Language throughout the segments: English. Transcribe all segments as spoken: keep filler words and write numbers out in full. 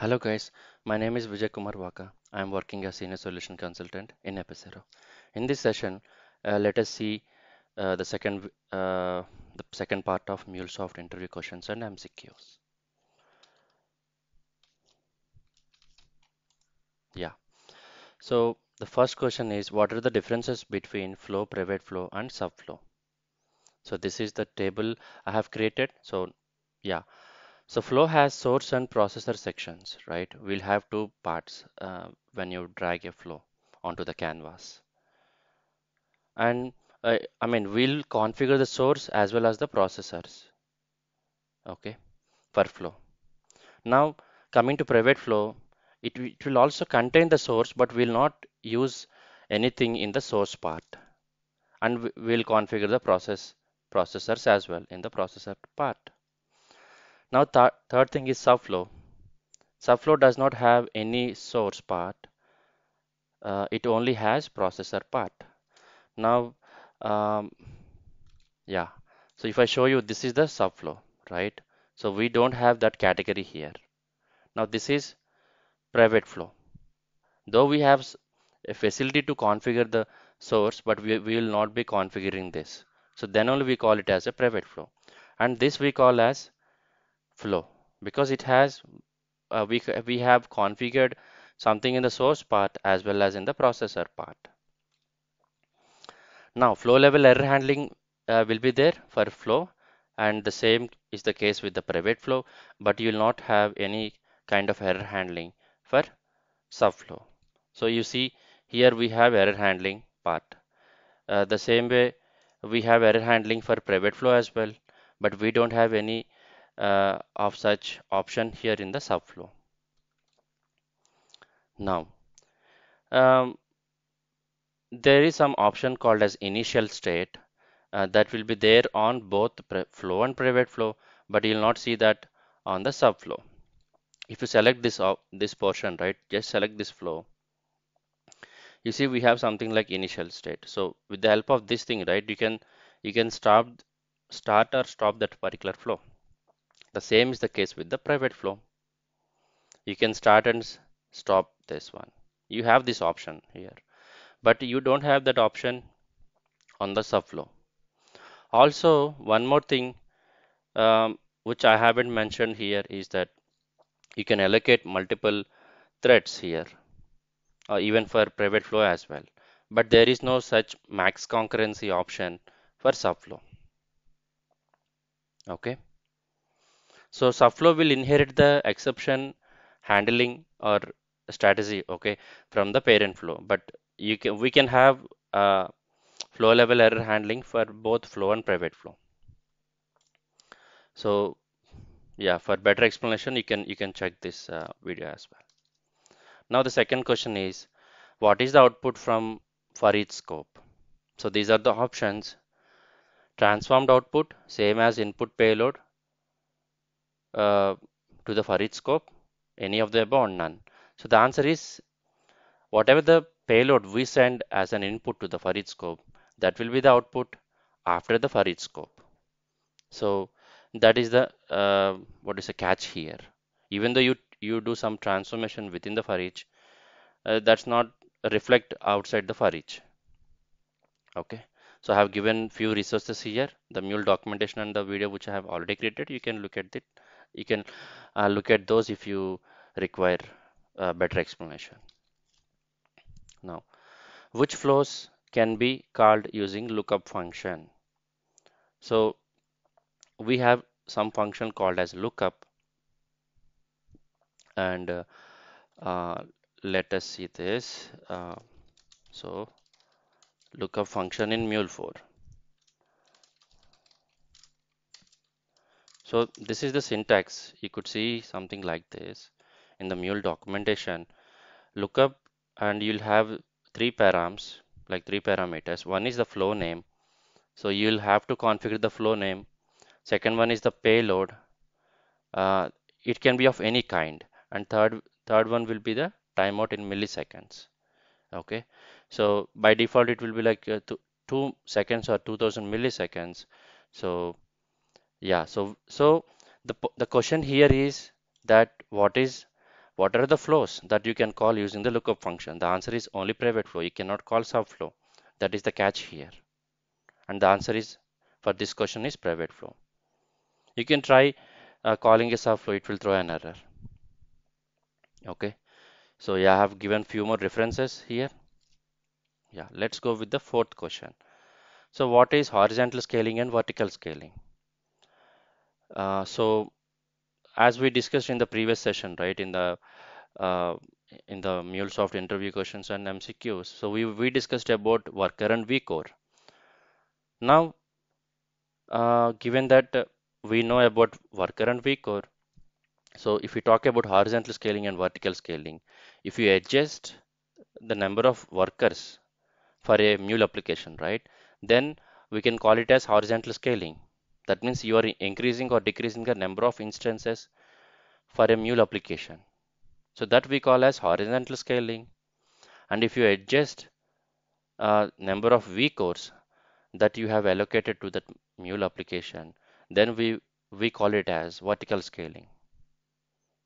Hello guys, my name is Vijay Kumar Vaka. I am working as Senior Solution Consultant in Apisero. In this session, uh, let us see uh, the second uh, the second part of MuleSoft interview questions and M C Qs. Yeah. So the first question is, what are the differences between flow, private flow, and subflow? So this is the table I have created. So yeah. So flow has source and processor sections, right? We'll have two parts uh, when you drag a flow onto the canvas. And uh, I mean, we'll configure the source as well as the processors, okay, per flow. Now, coming to private flow, it, it will also contain the source, but we'll not use anything in the source part. And we'll configure the process processors as well in the processor part. Now th third thing is subflow. Subflow does not have any source part. Uh, it only has processor part. Now, um, yeah. So if I show you, this is the subflow, right? So we don't have that category here. Now this is private flow. Though we have a facility to configure the source, but we, we will not be configuring this. So then only we call it as a private flow. And this we call as flow, because it has uh, we, we have configured something in the source part as well as in the processor part. Now flow level error handling uh, will be there for flow, and the same is the case with the private flow, but you will not have any kind of error handling for subflow. So you see here we have error handling part. Uh, the same way we have error handling for private flow as well, but we don't have any Uh, of such option here in the subflow. Now um, there is some option called as initial state uh, that will be there on both flow and private flow, but you'll not see that on the subflow. If you select this uh, this portion, right, just select this flow, you see we have something like initial state. So with the help of this thing, right, you can you can stop start or stop that particular flow. The same is the case with the private flow. You can start and stop this one. You have this option here, but you don't have that option on the subflow. Also, one more thing um, which I haven't mentioned here is that you can allocate multiple threads here, or even for private flow as well. But there is no such max concurrency option for subflow. Okay. So subflow will inherit the exception handling or strategy, okay, from the parent flow. But you can we can have uh, flow level error handling for both flow and private flow. So yeah, for better explanation, you can you can check this uh, video as well. Now the second question is, what is the output from for each scope? So these are the options: transformed output, same as input payload. Uh, to the for each scope, any of the above, none. So the answer is, whatever the payload we send as an input to the for each scope, that will be the output after the for each scope. So that is the uh, what is the catch here. Even though you you do some transformation within the for each, uh, that's not reflect outside the for each. Okay. So I have given few resources here, the Mule documentation and the video which I have already created. You can look at it. You can uh, look at those if you require a better explanation. Now, which flows can be called using lookup function? So we have some function called as lookup, and uh, uh, let us see this. Uh, so lookup function in Mule four. So this is the syntax. You could see something like this in the Mule documentation. Lookup, and you'll have three params, like three parameters. One is the flow name. So you'll have to configure the flow name. Second one is the payload. Uh, it can be of any kind. And third, third one will be the timeout in milliseconds. Okay. So by default, it will be like uh, two, two seconds or two thousand milliseconds. So yeah, so so the the question here is that what is What are the flows that you can call using the lookup function? The answer is only private flow. You cannot call subflow. That is the catch here. And the answer is for this question is private flow. You can try uh, calling a subflow. It will throw an error. Okay. So yeah, I have given few more references here. Yeah, let's go with the fourth question. So what is horizontal scaling and vertical scaling? Uh, so as we discussed in the previous session, right, in the uh, in the MuleSoft interview questions and M C Qs, so we, we discussed about worker and vCore. Now, uh, given that we know about worker and vCore, so if we talk about horizontal scaling and vertical scaling, if you adjust the number of workers for a Mule application, right, then we can call it as horizontal scaling. That means you are increasing or decreasing the number of instances for a Mule application. So that we call as horizontal scaling. And if you adjust uh, number of vCores that you have allocated to that Mule application, then we, we call it as vertical scaling.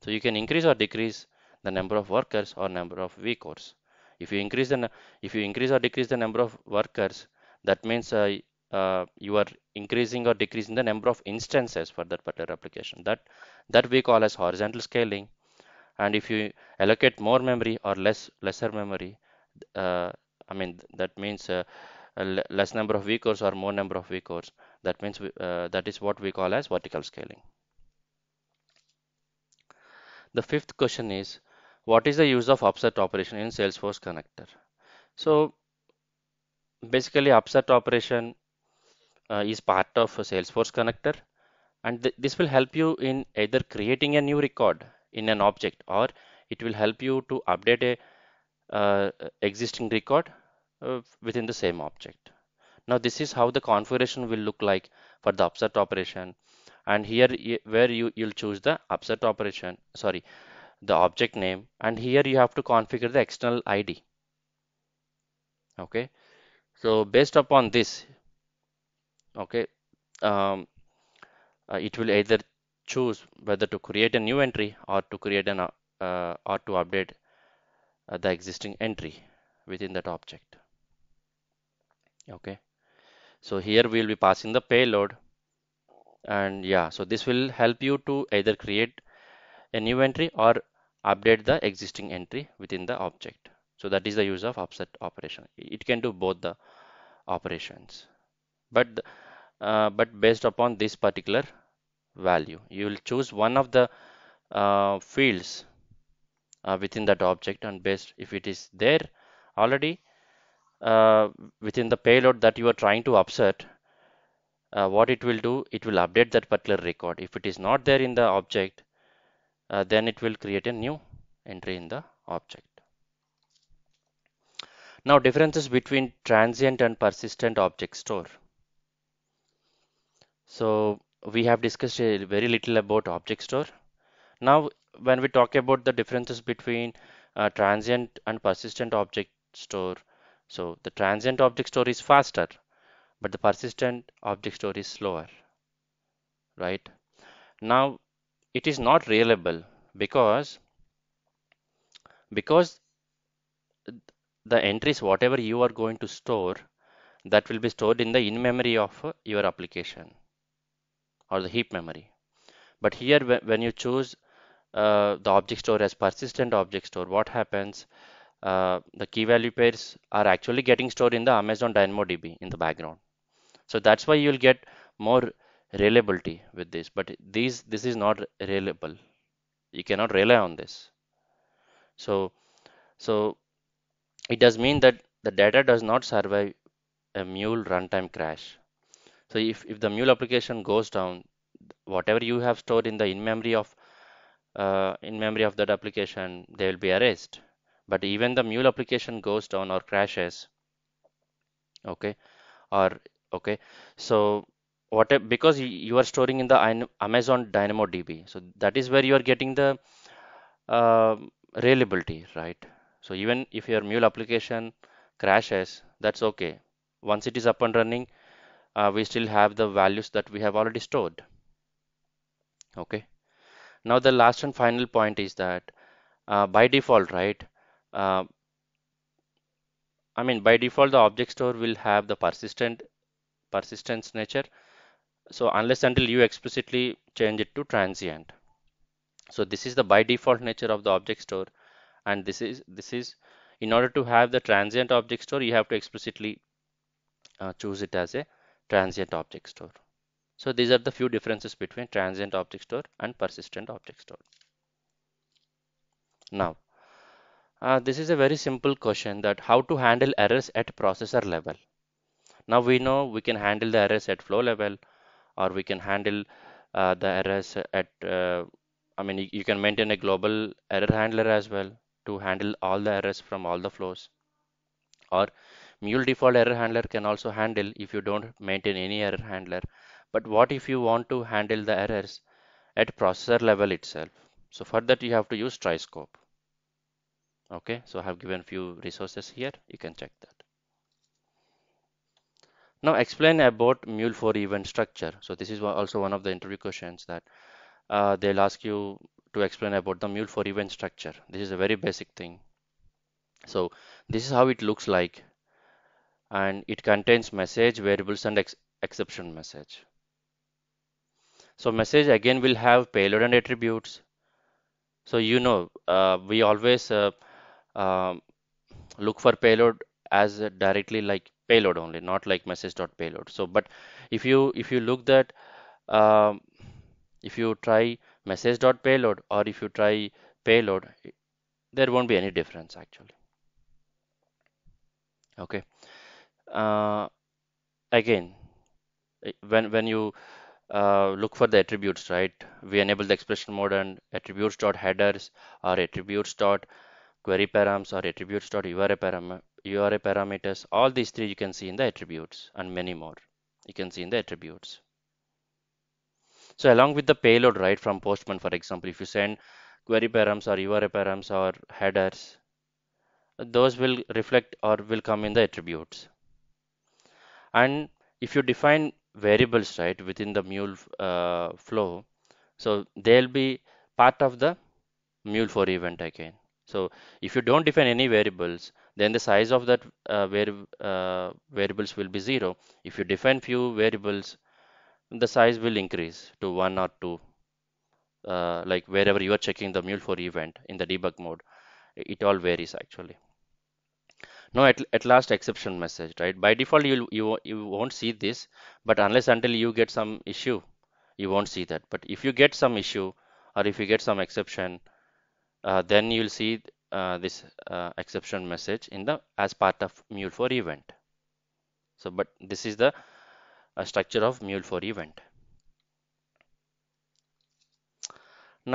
So you can increase or decrease the number of workers or number of vCores. If you increase the if you increase or decrease the number of workers, that means uh, uh, you are increasing or decreasing the number of instances for that particular application. That that we call as horizontal scaling. And if you allocate more memory or less lesser memory, uh, I mean that means uh, less number of vCores or more number of vCores. That means we, uh, that is what we call as vertical scaling. The fifth question is, what is the use of upsert operation in Salesforce connector? So basically upsert operation uh, is part of a Salesforce connector, and th this will help you in either creating a new record in an object, or it will help you to update a uh, existing record uh, within the same object. Now this is how the configuration will look like for the upsert operation. And here where you you'll choose the upsert operation, sorry, the object name, and here you have to configure the external I D. Okay, so based upon this, okay, um, uh, it will either choose whether to create a new entry or to create an uh, uh, or to update uh, the existing entry within that object. Okay, so here we'll be passing the payload. And yeah, so this will help you to either create a new entry or update the existing entry within the object. So that is the use of upsert operation. It can do both the operations, but uh, but based upon this particular value, you will choose one of the uh, fields uh, within that object, and based if it is there already uh, within the payload that you are trying to upsert, Uh, what it will do, it will update that particular record. If it is not there in the object, uh, then it will create a new entry in the object. Now, differences between transient and persistent object store. So we have discussed a very little about object store. Now, when we talk about the differences between uh, transient and persistent object store, so the transient object store is faster, but the persistent object store is slower, right? Now it is not reliable because because the entries whatever you are going to store, that will be stored in the in memory of your application or the heap memory. But here when you choose uh, the object store as persistent object store, what happens? Uh, the key value pairs are actually getting stored in the Amazon DynamoDB in the background. So that's why you'll get more reliability with this, but these this is not reliable. You cannot rely on this. So so it does mean that the data does not survive a Mule runtime crash. So if, if the Mule application goes down, whatever you have stored in the in memory of uh, in memory of that application, they will be erased. But even the Mule application goes down or crashes, okay, or okay, so what a, because you are storing in the Amazon DynamoDB, so that is where you are getting the uh, reliability, right? So even if your Mule application crashes, that's okay. Once it is up and running, uh, we still have the values that we have already stored. Okay. Now the last and final point is that uh, by default, right? Uh, I mean, by default, the object store will have the persistent persistence nature. So unless until you explicitly change it to transient. So this is the by default nature of the object store, and this is this is in order to have the transient object store, you have to explicitly uh, choose it as a transient object store. So these are the few differences between transient object store and persistent object store. Now, uh, this is a very simple question, that how to handle errors at processor level. Now we know we can handle the errors at flow level, or we can handle uh, the errors at, uh, I mean, you, you can maintain a global error handler as well to handle all the errors from all the flows. Or Mule default error handler can also handle if you don't maintain any error handler. But what if you want to handle the errors at processor level itself? So for that you have to use TriScope. Okay, so I have given few resources here, you can check that. Now explain about Mule four event structure. So this is also one of the interview questions, that uh, they'll ask you to explain about the Mule four event structure. This is a very basic thing. So this is how it looks like, and it contains message, variables, and ex exception message. So message again will have payload and attributes. So you know uh, we always uh, uh, look for payload as directly like payload only, not like message.payload. So but if you if you look that um, if you try message.payload or if you try payload, there won't be any difference actually. Okay, uh, again when when you uh, look for the attributes, right, we enable the expression mode and attributes.headers or attributes.query params or attributes.ura param U R A parameters, all these three you can see in the attributes, and many more you can see in the attributes. So along with the payload, right, from Postman, for example, if you send query params or U R A params or headers, those will reflect or will come in the attributes. And if you define variables, right, within the Mule uh, flow, so they'll be part of the Mule four event again. So if you don't define any variables, then the size of that uh, vari uh, variables will be zero. If you define few variables, the size will increase to one or two. Uh, like wherever you are checking the Mule four event in the debug mode, it all varies actually. Now at, at last, exception message, right? By default, you you you won't see this, but unless until you get some issue, you won't see that. But if you get some issue or if you get some exception, uh, then you'll see Uh, this uh, exception message in the as part of Mule four event. So but this is the uh, structure of Mule four event.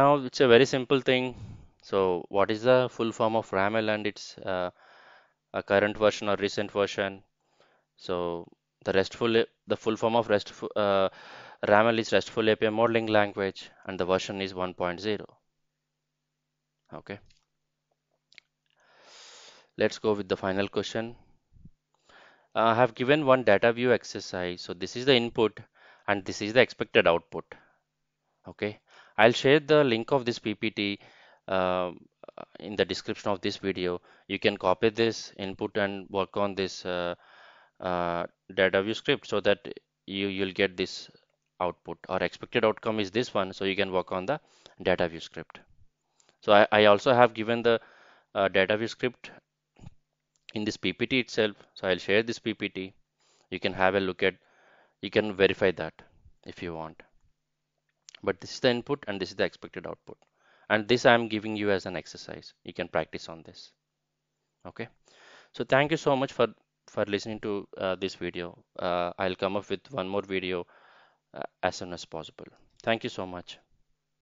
Now it's a very simple thing. So what is the full form of RAML and its uh, a current version or recent version? So the RESTful, the full form of RESTful uh, RAML is RESTful A P I modeling language, and the version is one point zero. Okay, let's go with the final question. Uh, I have given one data view exercise. So this is the input and this is the expected output. Okay, I'll share the link of this P P T uh, in the description of this video. You can copy this input and work on this uh, uh, data view script, so that you you'll get this output. Our expected outcome is this one, so you can work on the data view script. So I, I also have given the uh, data view script in this P P T itself. So I'll share this P P T. You can have a look at, you can verify that if you want. But this is the input and this is the expected output. And this I'm giving you as an exercise. You can practice on this. Okay. So thank you so much for, for listening to uh, this video. Uh, I'll come up with one more video uh, as soon as possible. Thank you so much.